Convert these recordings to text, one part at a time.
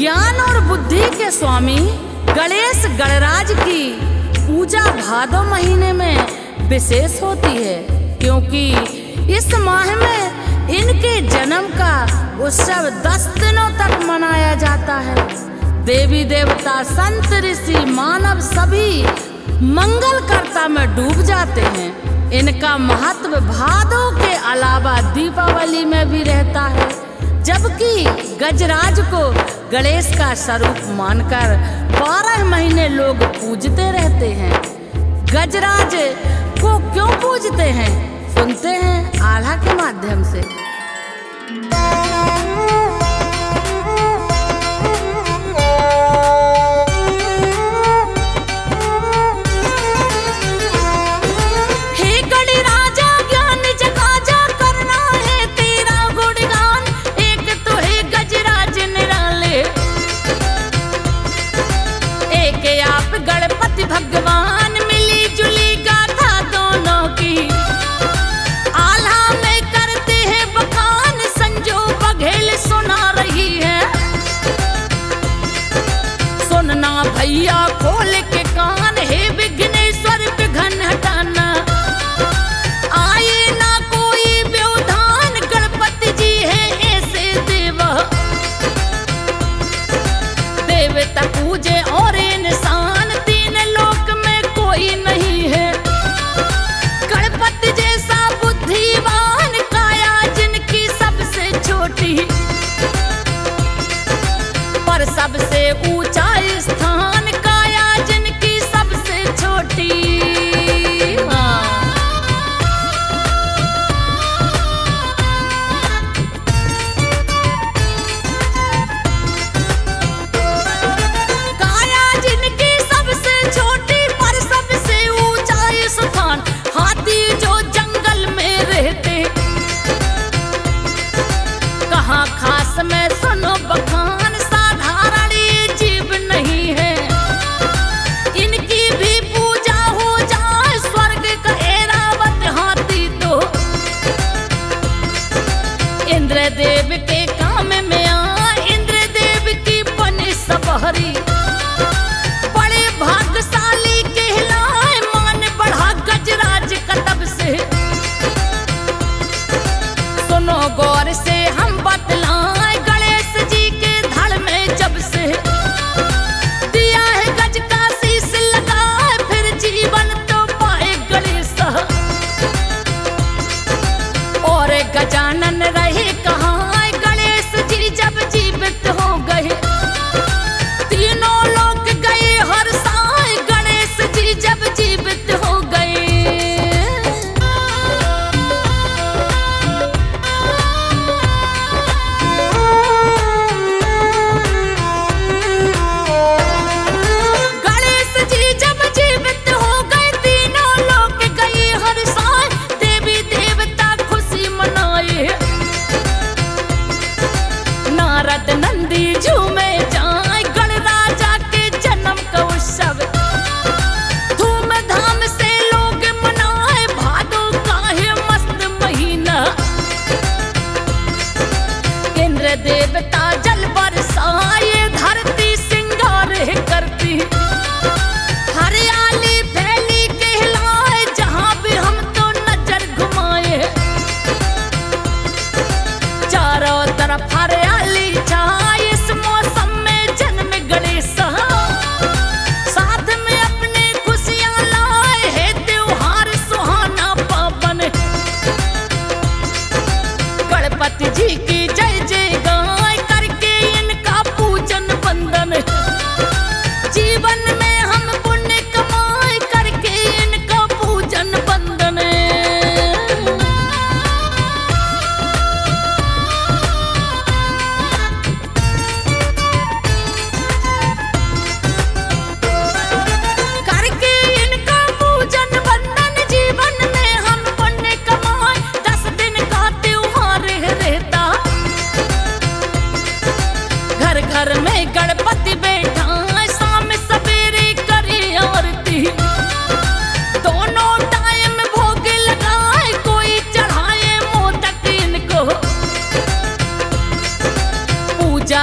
ज्ञान और बुद्धि के स्वामी गणेश गणराज की पूजा भादो महीने में विशेष होती है, क्योंकि इस माह में इनके जन्म का उत्सव 10 दिनों तक मनाया जाता है। देवी देवता, संत, ऋषि, मानव सभी मंगलकर्ता में डूब जाते हैं। इनका महत्व भादों के अलावा दीपावली में भी रहता है, जबकि गजराज को गणेश का स्वरूप मानकर 12 महीने लोग पूजते रहते हैं। गजराज को क्यों पूजते हैं, सुनते हैं आल्हा के माध्यम से।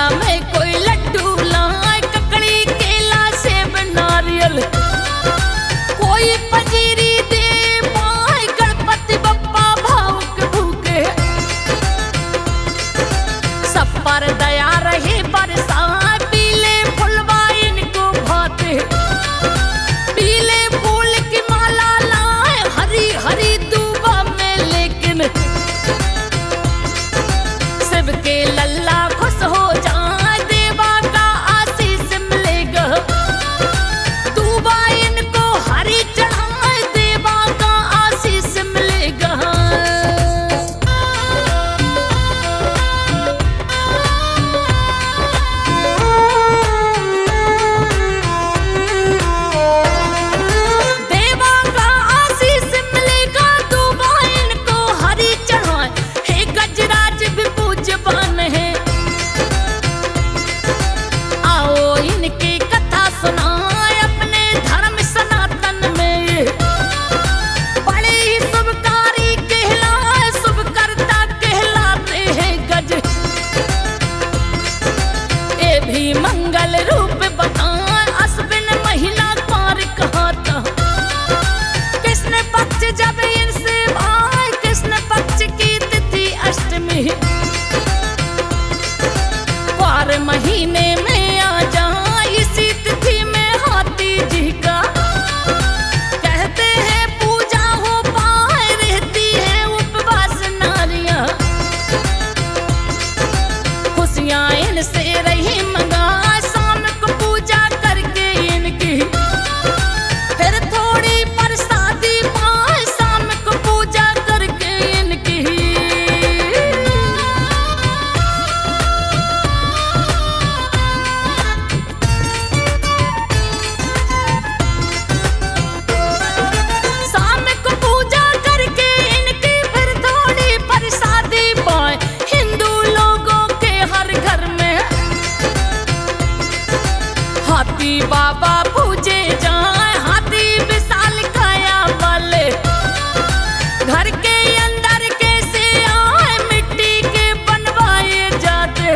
में कोई लड्डू सब पर दया रही बरसा। पीले फुलवा इनको भात पीले फूल की माला लाए हरी हरी दुबा में। लेकिन सब के लल्ला खुश हो जा देवा का आशीष मिलेगा। दुबा इनको हरी चढ़ाए देवा का आशीष मिलेगा। मंगल रूप बता अश्विन महिला पार कहता। कृष्ण पक्ष जब इनसे भाई कृष्ण पक्ष की तिथि अष्टमी पार महीने में आ जा। इसी तिथि में हाथी जी का कहते हैं पूजा हो पाए। रहती है उपवास नारियां खुशियां इनसे रही। हाथी बाबा पूजे जाए हाथी विशाल काया वाले। घर के अंदर कैसे आए मिट्टी के बनवाए जाते।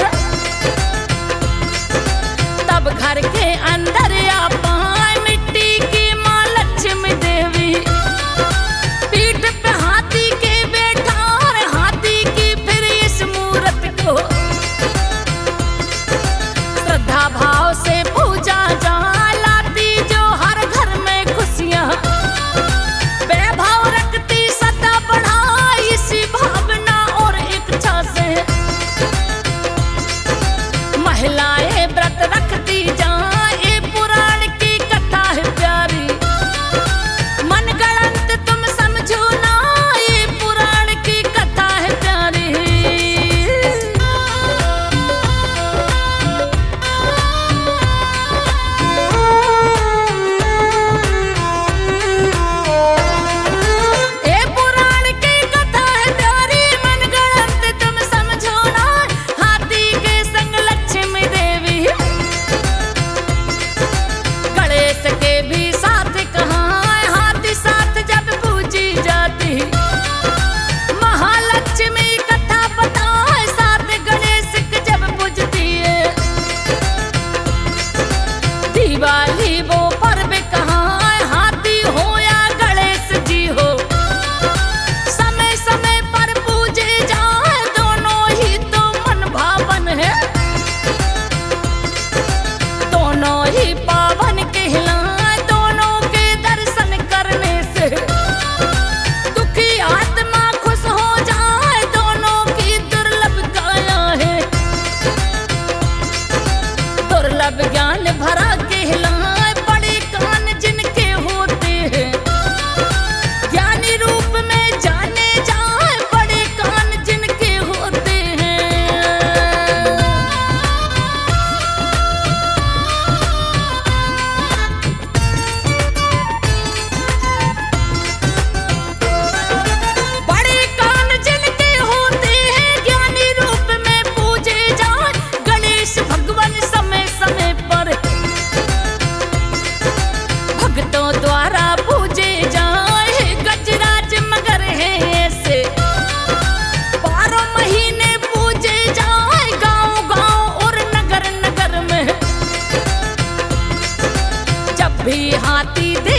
तब घर के अंदर आ पाए मिट्टी की मां लक्ष्मी देवी। पीठ पे हाथी के बैठा और हाथी की फिर इस मूर्त को श्रद्धा भाव से पूजा लाती जो हर घर में खुशियां। वैभव रखती सदा बढ़ाई इसी भावना और इच्छा से। महिलाएं व्रत रखती जाए पुराण की कथा है प्यारी। मन गणत तुम समझो ना ये पुराण की कथा है प्यारी। दिवाली वो पर्व कहाँ हाथी हो या गणेश जी हो। समय समय पर पूजे जाए दोनों ही तो मन भावन है। दोनों ही पावन कहलाए दोनों के दर्शन करने से। दुखी आत्मा खुश हो जाए दोनों की दुर्लभ काया है। दुर्लभ ज्ञान भरा बड़े कान जिनके होते हैं। ज्ञानी रूप में जाने जाए बड़े कान जिनके होते हैं। बड़े कान जिनके होते हैं ज्ञानी रूप में पूजे जाए गणेश भगवान समय समय पर। भक्तों द्वारा पूजे जाए गजराज मगर है ऐसे। 12 महीने पूजे जाए गांव गांव और नगर नगर में। जब भी हाथी